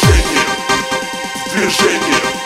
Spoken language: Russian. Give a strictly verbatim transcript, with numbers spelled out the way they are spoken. движение, движение.